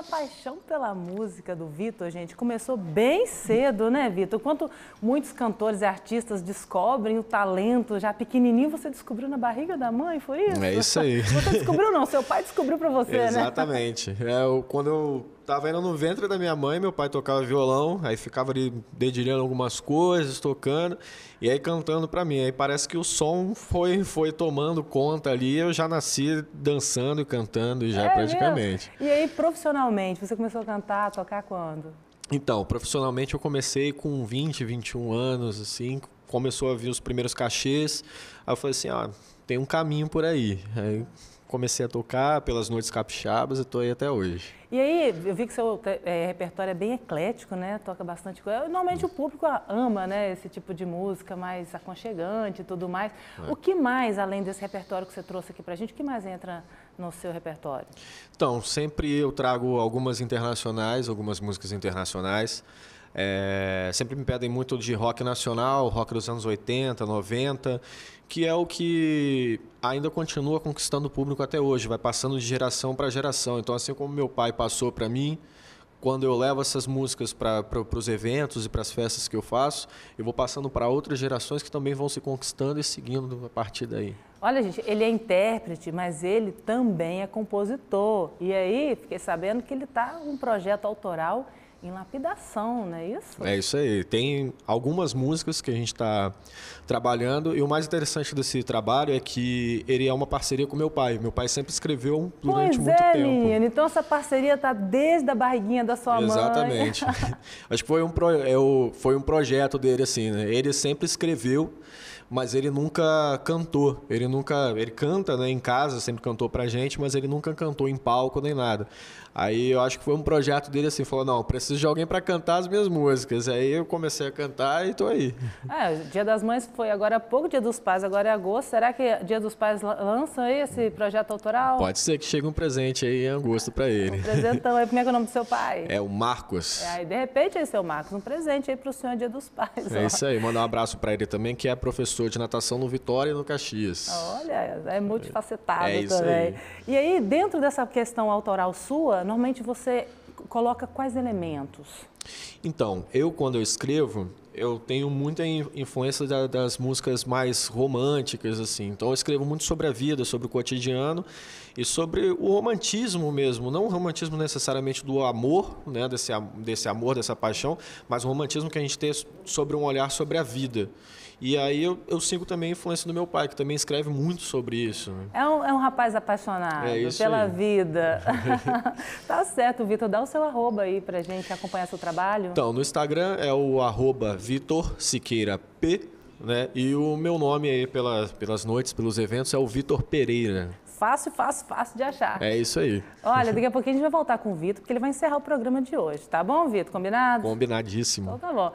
essa paixão pela música do Vitor, gente, começou bem cedo, né, Vitor? Quanto muitos cantores e artistas descobrem o talento já pequenininho, você descobriu na barriga da mãe, foi isso? É isso aí. Você descobriu não, seu pai descobriu pra você, exatamente. Né? Exatamente. Quando eu tava indo no ventre da minha mãe, meu pai tocava violão, aí ficava ali dedilhando algumas coisas, tocando, e aí cantando pra mim. Aí parece que o som foi tomando conta ali, eu já nasci dançando e cantando já praticamente. Mesmo? E aí, profissionalmente, você começou a cantar, a tocar quando? Então, profissionalmente eu comecei com 20, 21 anos, assim, começou a vir os primeiros cachês, aí eu falei assim, ó, tem um caminho por aí. Aí comecei a tocar pelas noites capixabas e tô aí até hoje. E aí, eu vi que seu repertório é bem eclético, né? Toca bastante coisa. Normalmente o público ama, né? Esse tipo de música mais aconchegante e tudo mais. É. O que mais, além desse repertório que você trouxe aqui pra gente, o que mais entra no seu repertório? Então, sempre eu trago algumas músicas internacionais. Sempre me pedem muito de rock nacional, rock dos anos 80, 90, que é o que ainda continua conquistando o público até hoje, vai passando de geração para geração. Então, assim como meu pai passou para mim, quando eu levo essas músicas para os eventos e para as festas que eu faço, eu vou passando para outras gerações que também vão se conquistando e seguindo a partir daí. Olha, gente, ele é intérprete, mas ele também é compositor. E aí, fiquei sabendo que ele está com um projeto autoral em lapidação, não é isso? É isso aí. Tem algumas músicas que a gente está trabalhando e o mais interessante desse trabalho é que ele é uma parceria com meu pai. Meu pai sempre escreveu durante muito tempo. Então essa parceria está desde a barriguinha da sua mãe. Exatamente. Acho que foi um projeto dele, assim, né? Ele sempre escreveu, mas ele nunca cantou. Ele canta, né, em casa, sempre cantou pra gente, mas ele nunca cantou em palco nem nada. Aí eu acho que foi um projeto dele assim, falou, não, preciso de alguém para cantar as minhas músicas. Aí eu comecei a cantar e tô aí. O Dia das Mães foi agora há pouco, Dia dos Pais agora é agosto. Será que Dia dos Pais lança aí esse projeto autoral? Pode ser que chegue um presente aí em agosto para ele. Um presentão aí, como é o nome do seu pai? É o Marcos. Aí de repente aí, seu Marcos, um presente aí pro senhor Dia dos Pais. É isso aí, mandar um abraço para ele também, que é professor de natação no Vitória e no Caxias. Olha, é multifacetado também. Aí. E aí, dentro dessa questão autoral sua, normalmente você coloca quais elementos? Então, quando eu escrevo, eu tenho muita influência das músicas mais românticas, assim. Então, eu escrevo muito sobre a vida, sobre o cotidiano e sobre o romantismo mesmo. Não o romantismo necessariamente do amor, né, desse amor, dessa paixão, mas o romantismo que a gente tem sobre um olhar sobre a vida. E aí eu sigo também a influência do meu pai, que também escreve muito sobre isso. É um rapaz apaixonado pela vida. Tá certo, Vitor. Dá o seu arroba aí pra gente acompanhar seu trabalho. Então, no Instagram é o @VitorSiqueiraP, né? E o meu nome aí pelas noites, pelos eventos, é o Vitor Pereira. Fácil, fácil, fácil de achar. É isso aí. Olha, daqui a pouquinho a gente vai voltar com o Vitor, porque ele vai encerrar o programa de hoje, tá bom, Vitor? Combinado? Combinadíssimo. Então tá bom.